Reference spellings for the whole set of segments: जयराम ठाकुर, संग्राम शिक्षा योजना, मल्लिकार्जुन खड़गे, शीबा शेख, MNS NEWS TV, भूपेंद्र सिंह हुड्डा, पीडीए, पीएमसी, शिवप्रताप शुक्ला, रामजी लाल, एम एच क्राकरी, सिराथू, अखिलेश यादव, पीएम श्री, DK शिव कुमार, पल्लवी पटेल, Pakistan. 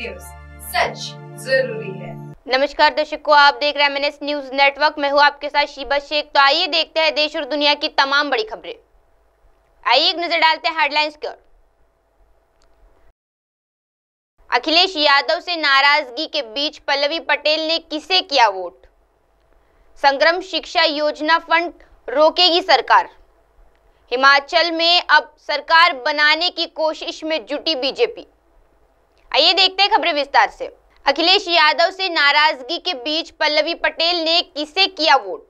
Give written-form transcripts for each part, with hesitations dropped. News, सच जरूरी है। नमस्कार दर्शकों, आप देख रहे हैं MNS न्यूज नेटवर्क में हूं आपके साथ शीबा शेख। तो आइए देखते हैं देश और दुनिया की तमाम बड़ी खबरें। आइए एक नजर डालते हैं हेडलाइंस की ओर। अखिलेश यादव से नाराजगी के बीच पल्लवी पटेल ने किसे किया वोट? संग्राम शिक्षा योजना फंड रोकेगी सरकार। हिमाचल में अब सरकार बनाने की कोशिश में जुटी बीजेपी। आइए देखते हैं खबरें विस्तार से। अखिलेश यादव से नाराजगी के बीच पल्लवी पटेल ने किसे किया वोट?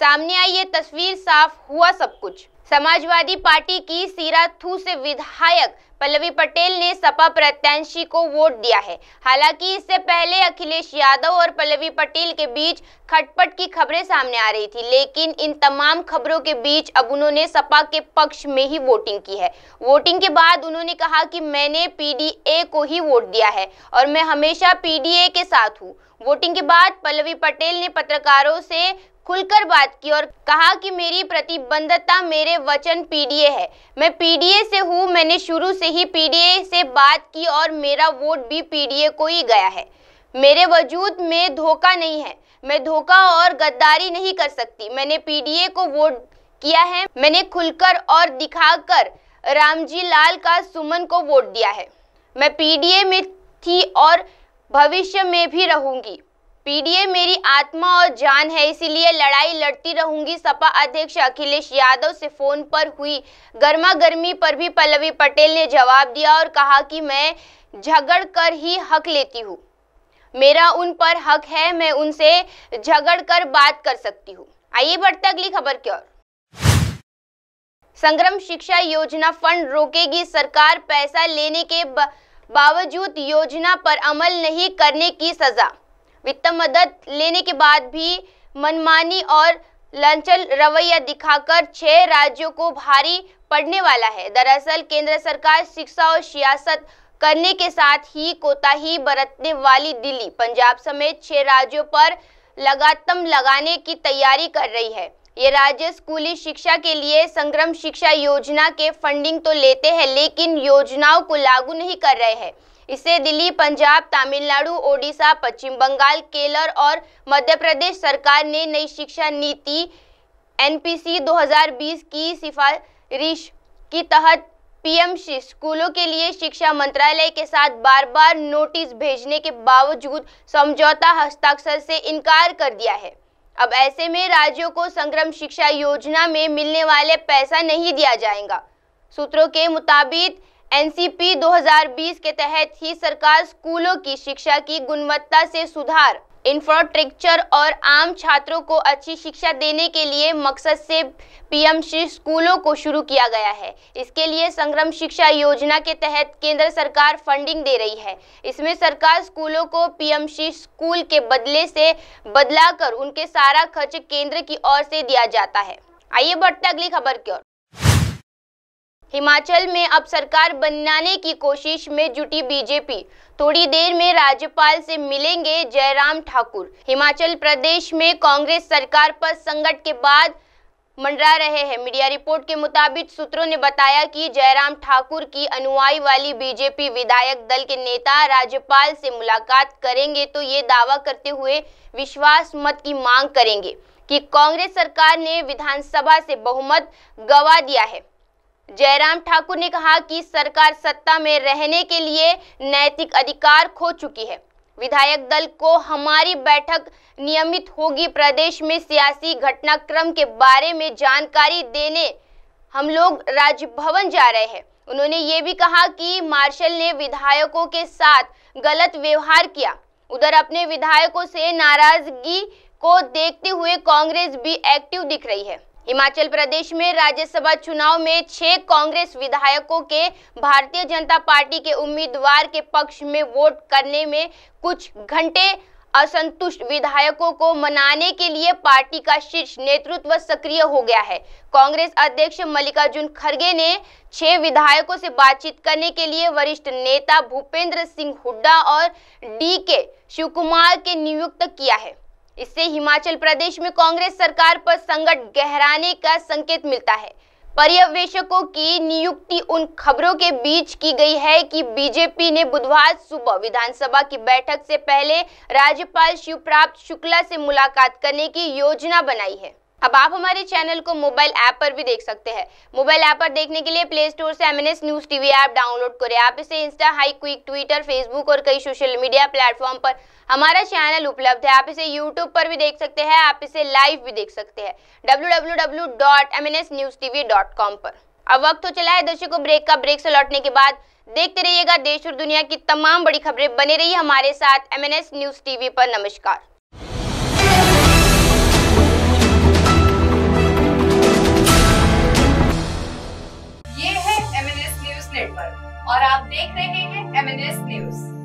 सामने आई ये तस्वीर, साफ हुआ सब कुछ। समाजवादी पार्टी की सिराथू से विधायक पल्लवी पटेल ने सपा प्रत्याशी को वोट दिया है। हालांकि इससे पहले अखिलेश यादव और पल्लवी पटेल के बीच खटपट की खबरें सामने आ रही थी, लेकिन इन तमाम खबरों के बीच अब उन्होंने सपा के पक्ष में ही वोटिंग की है। वोटिंग के बाद उन्होंने कहा कि मैंने पीडीए को ही वोट दिया है और मैं हमेशा पीडीए के साथ हूँ। वोटिंग के बाद पल्लवी पटेल ने पत्रकारों से खुलकर बात की और कहा कि मेरी प्रतिबद्धता, मेरे वचन पीडीए है। मैं पीडीए से हूँ, मैंने शुरू से ही पीडीए से बात की और मेरा वोट भी पीडीए को ही गया है। मेरे वजूद में धोखा नहीं है, मैं धोखा और गद्दारी नहीं कर सकती। मैंने पीडीए को वोट किया है, मैंने खुलकर और दिखाकर रामजी लाल का सुमन को वोट दिया है। मैं पीडीए में थी और भविष्य में भी रहूंगी। पीडीए मेरी आत्मा और जान है, इसीलिए लड़ाई लड़ती रहूंगी। सपा अध्यक्ष अखिलेश यादव से फोन पर हुई गर्मा गर्मी पर भी पल्लवी पटेल ने जवाब दिया और कहा कि मैं झगड़ कर ही हक लेती हूँ, मेरा उन पर हक है, मैं उनसे झगड़ कर बात कर सकती हूँ। आइए बढ़ते अगली खबर की ओर। संग्राम शिक्षा योजना फंड रोकेगी सरकार, पैसा लेने के बावजूद योजना पर अमल नहीं करने की सजा। वित्त मदद लेने के बाद भी मनमानी और लंचल रवैया दिखाकर 6 राज्यों को भारी पड़ने वाला है। दरअसल केंद्र सरकार शिक्षा और सियासत करने के साथ ही कोताही बरतने वाली दिल्ली, पंजाब समेत 6 राज्यों पर लगातार लगाने की तैयारी कर रही है। ये राज्य स्कूली शिक्षा के लिए संग्राम शिक्षा योजना के फंडिंग तो लेते हैं, लेकिन योजनाओं को लागू नहीं कर रहे हैं। इससे दिल्ली, पंजाब, तमिलनाडु, ओडिशा, पश्चिम बंगाल, केरल और मध्य प्रदेश सरकार ने नई शिक्षा नीति एनपीसी 2020 की सिफारिश के तहत पीएमसी स्कूलों के लिए शिक्षा मंत्रालय के साथ बार बार नोटिस भेजने के बावजूद समझौता हस्ताक्षर से इनकार कर दिया है। अब ऐसे में राज्यों को संग्राम शिक्षा योजना में मिलने वाले पैसा नहीं दिया जाएगा। सूत्रों के मुताबिक एनसीपी 2020 के तहत ही सरकार स्कूलों की शिक्षा की गुणवत्ता से सुधार, इंफ्रास्ट्रक्चर और आम छात्रों को अच्छी शिक्षा देने के लिए मकसद से पीएम श्री स्कूलों को शुरू किया गया है। इसके लिए संग्राम शिक्षा योजना के तहत केंद्र सरकार फंडिंग दे रही है। इसमें सरकार स्कूलों को पीएम श्री स्कूल के बदले से बदला कर उनके सारा खर्च केंद्र की ओर से दिया जाता है। आइए बढ़ते अगली खबर की ओर। हिमाचल में अब सरकार बनाने की कोशिश में जुटी बीजेपी। थोड़ी देर में राज्यपाल से मिलेंगे जयराम ठाकुर। हिमाचल प्रदेश में कांग्रेस सरकार पर संकट के बाद मंडरा रहे हैं। मीडिया रिपोर्ट के मुताबिक सूत्रों ने बताया कि जयराम ठाकुर की अनुयायी वाली बीजेपी विधायक दल के नेता राज्यपाल से मुलाकात करेंगे तो ये दावा करते हुए विश्वास मत की मांग करेंगे कि कांग्रेस सरकार ने विधानसभा से बहुमत गंवा दिया है। जयराम ठाकुर ने कहा कि सरकार सत्ता में रहने के लिए नैतिक अधिकार खो चुकी है। विधायक दल को हमारी बैठक नियमित होगी, प्रदेश में सियासी घटनाक्रम के बारे में जानकारी देने हम लोग राजभवन जा रहे हैं। उन्होंने ये भी कहा कि मार्शल ने विधायकों के साथ गलत व्यवहार किया। उधर अपने विधायकों से नाराजगी को देखते हुए कांग्रेस भी एक्टिव दिख रही है। हिमाचल प्रदेश में राज्यसभा चुनाव में 6 कांग्रेस विधायकों के भारतीय जनता पार्टी के उम्मीदवार के पक्ष में वोट करने में कुछ घंटे असंतुष्ट विधायकों को मनाने के लिए पार्टी का शीर्ष नेतृत्व सक्रिय हो गया है। कांग्रेस अध्यक्ष मल्लिकार्जुन खड़गे ने 6 विधायकों से बातचीत करने के लिए वरिष्ठ नेता भूपेंद्र सिंह हुड्डा और DK शिव कुमार के नियुक्त किया है। इससे हिमाचल प्रदेश में कांग्रेस सरकार पर संकट गहराने का संकेत मिलता है। पर्यवेक्षकों की नियुक्ति उन खबरों के बीच की गई है कि बीजेपी ने बुधवार सुबह विधानसभा की बैठक से पहले राज्यपाल शिवप्रताप शुक्ला से मुलाकात करने की योजना बनाई है। अब आप हमारे चैनल को मोबाइल ऐप पर भी देख सकते हैं। मोबाइल ऐप पर देखने के लिए प्ले स्टोर से MNS news TV app download करें। आप इसे इंस्टा, हाईक्विक, ट्विटर, फेसबुक और कई सोशल मीडिया प्लेटफॉर्म पर हमारा चैनल उपलब्ध है। आप इसे यूट्यूब पर भी देख सकते हैं। आप इसे लाइव भी देख सकते हैं www.mnsnewstv.com पर। अब वक्त हो चला है दर्शकों ब्रेक का। ब्रेक से लौटने के बाद देखते रहिएगा देश और दुनिया की तमाम बड़ी खबरें। बने रहिए हमारे साथ MNS न्यूज़ टीवी पर। नमस्कार। और आप देख रहे हैं MNS न्यूज़।